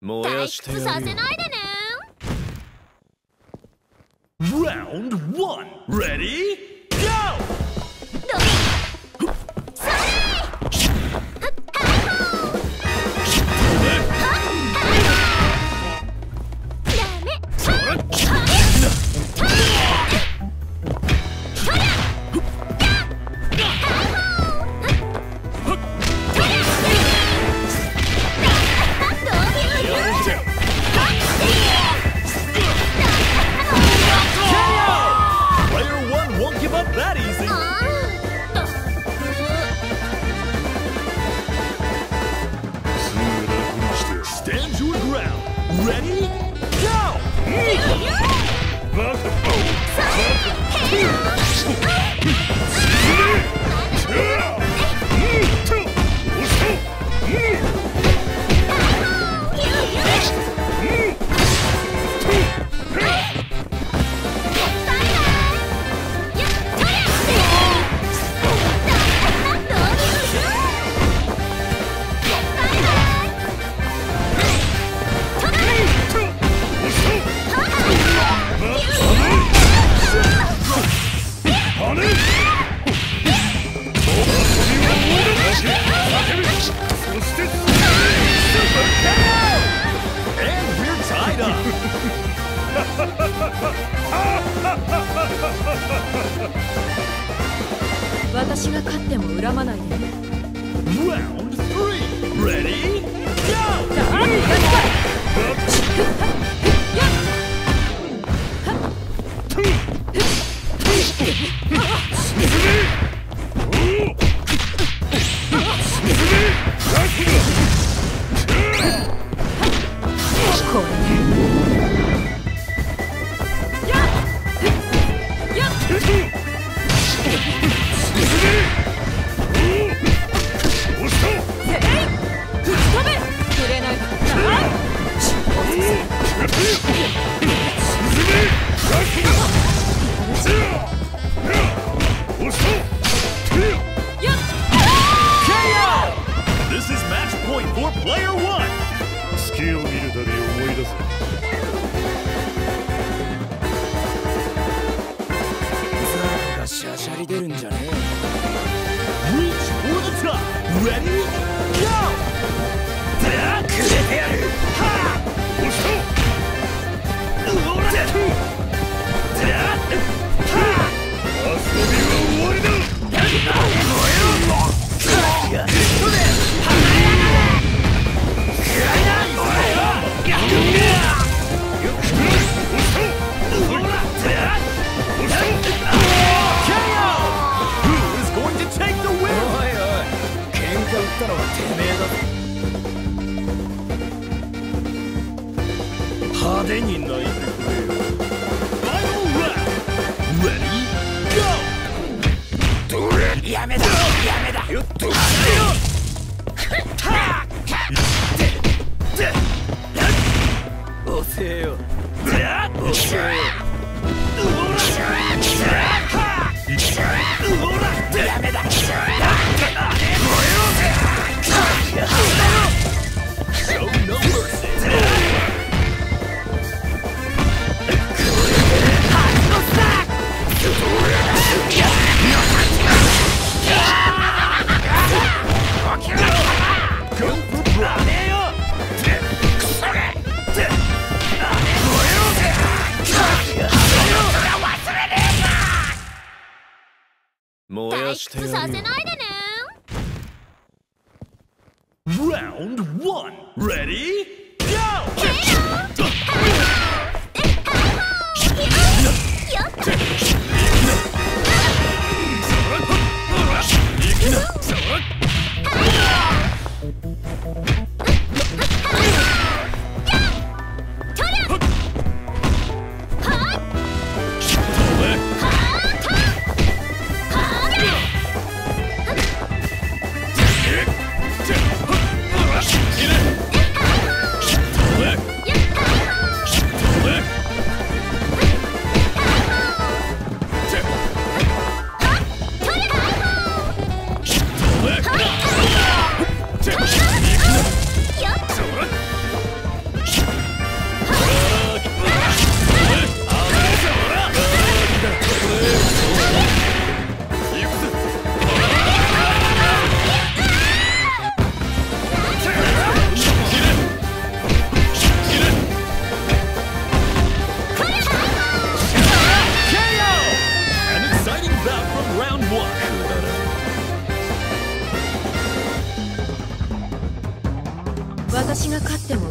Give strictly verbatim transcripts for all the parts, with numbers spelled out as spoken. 退屈させないでね。 Round one, ready, go! Round three, ready, go! K O! This is match point for player one. Reach for the top. Ready? Go! Ha! Round one, ready, go! Get it!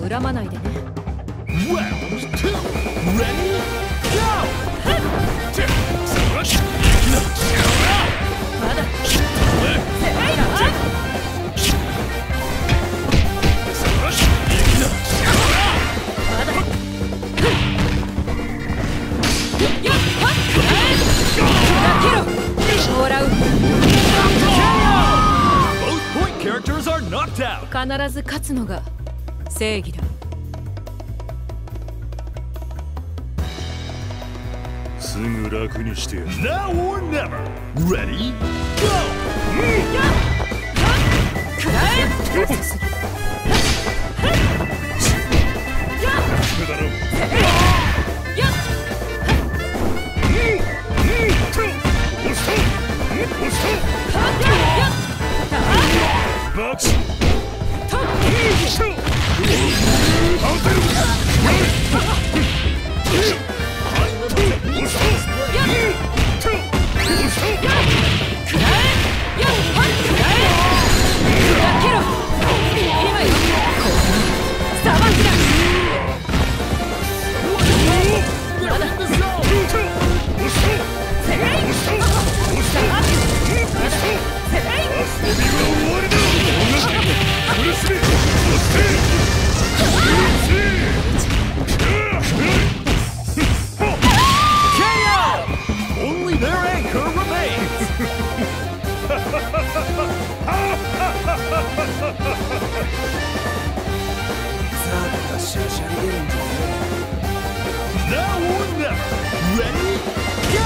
恨まないでね。 Round two! Ready? Characters are knocked out. 必ず勝つのが正義だ。すぐ楽にしてやる。 Now or never. Ready? Go. Box. Now or never. Ready? Go!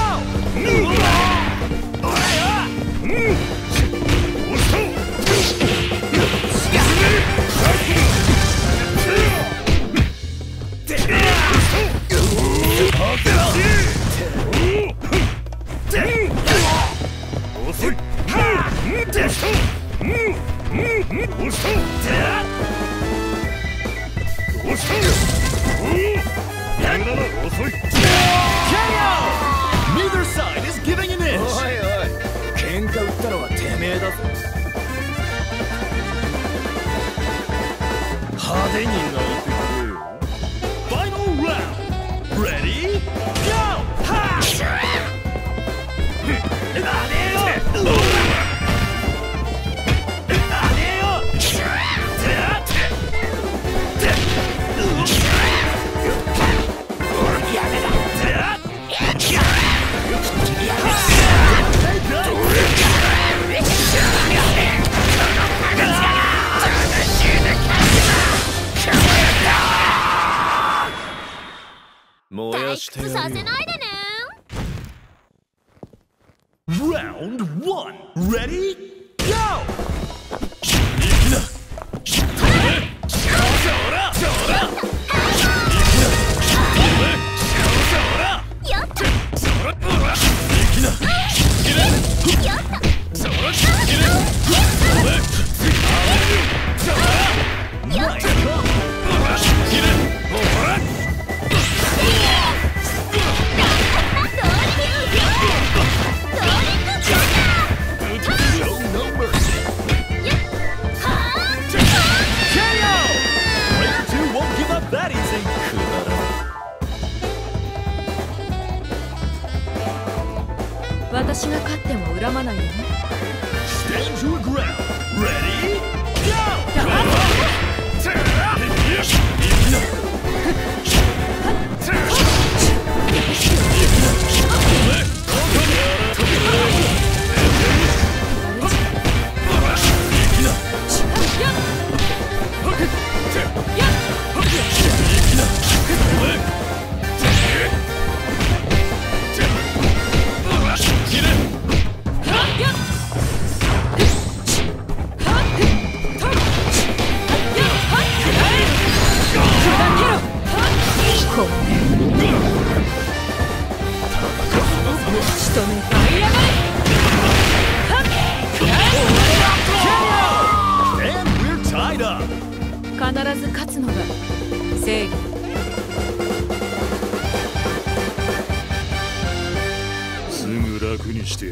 K O! Neither side is giving an inch. Oi, oi. 喧嘩売ったのはてめえだぞ。派手になってくれよ。Final round. Ready? Go! Ha! なでよ。退屈させないでね。Round one. Ready? Go!私が勝っても恨まないよね。Stand your ground. Ready? Go!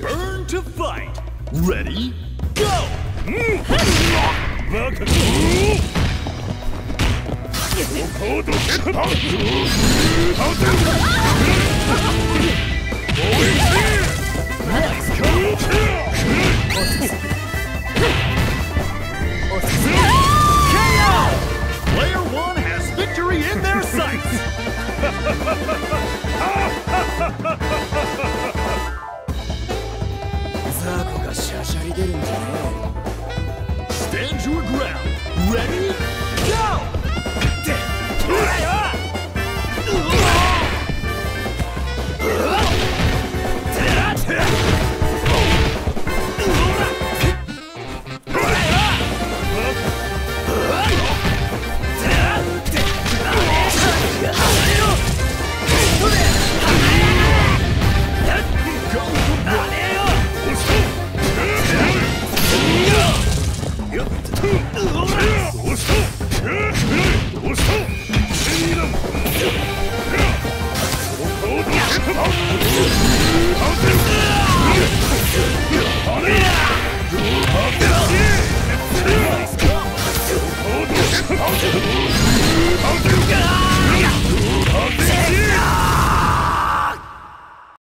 Burn to fight. Ready? Go! K O! Player one has victory in their sights! ザーコがシャシャリ出るんじゃねえ。 Stand your ground. Ready?